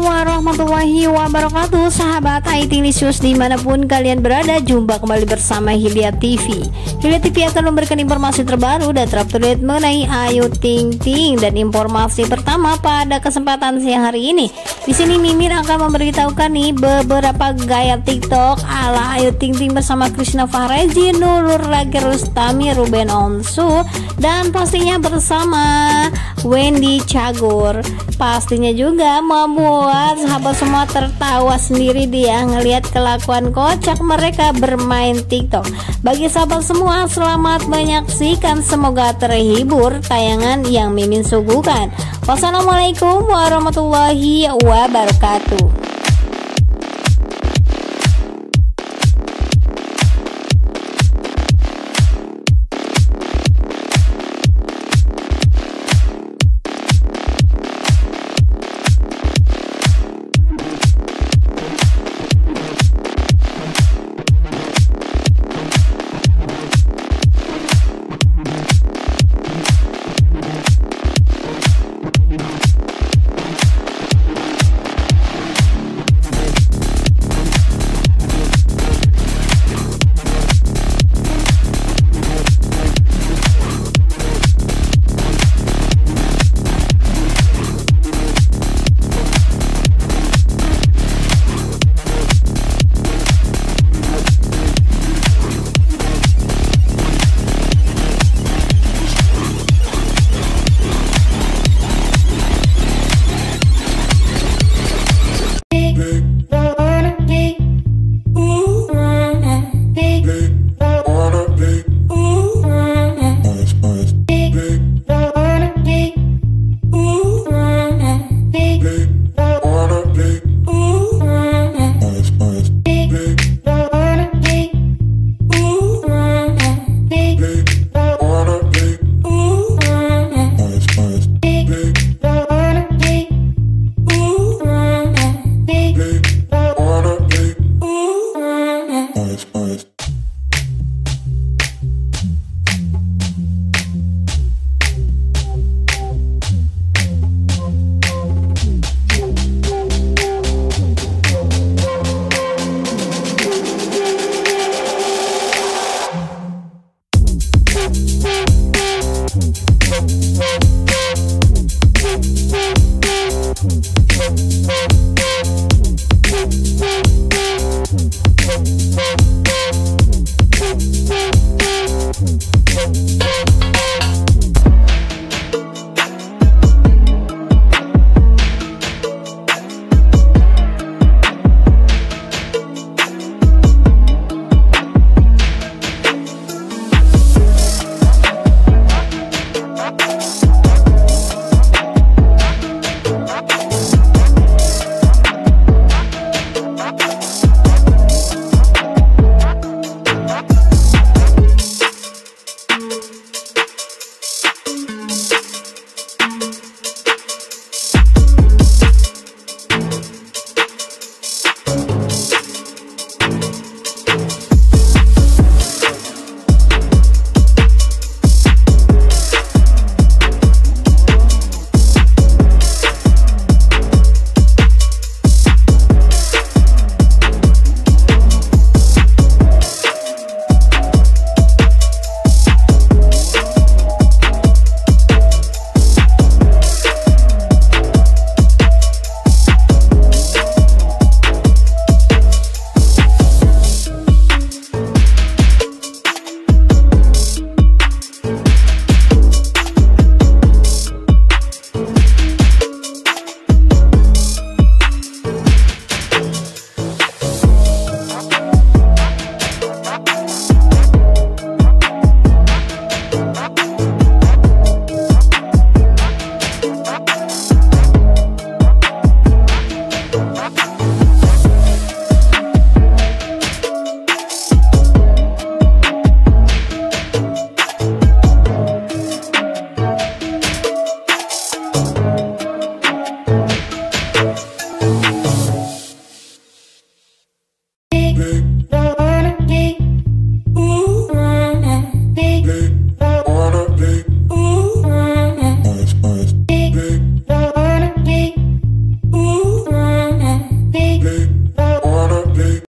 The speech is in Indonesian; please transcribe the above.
Assalamualaikum warahmatullahi wabarakatuh, sahabat Aytinglicious dimanapun kalian berada. Jumpa kembali bersama Hilya TV. Hilya TV akan memberikan informasi terbaru dan terupdate mengenai Ayu Ting Ting. Dan informasi pertama pada kesempatan siang hari ini, di sini Mimin akan memberitahukan nih beberapa gaya TikTok ala Ayu Ting Ting bersama Krisna Fahrezi, Nurul Ragerustami, Ruben Onsu, dan pastinya bersama Wendy Cagur. Pastinya juga membuat sahabat semua tertawa sendiri dia ngelihat kelakuan kocak mereka bermain TikTok. Bagi sahabat semua, selamat menyaksikan, semoga terhibur tayangan yang Mimin suguhkan. Wassalamualaikum warahmatullahi wabarakatuh.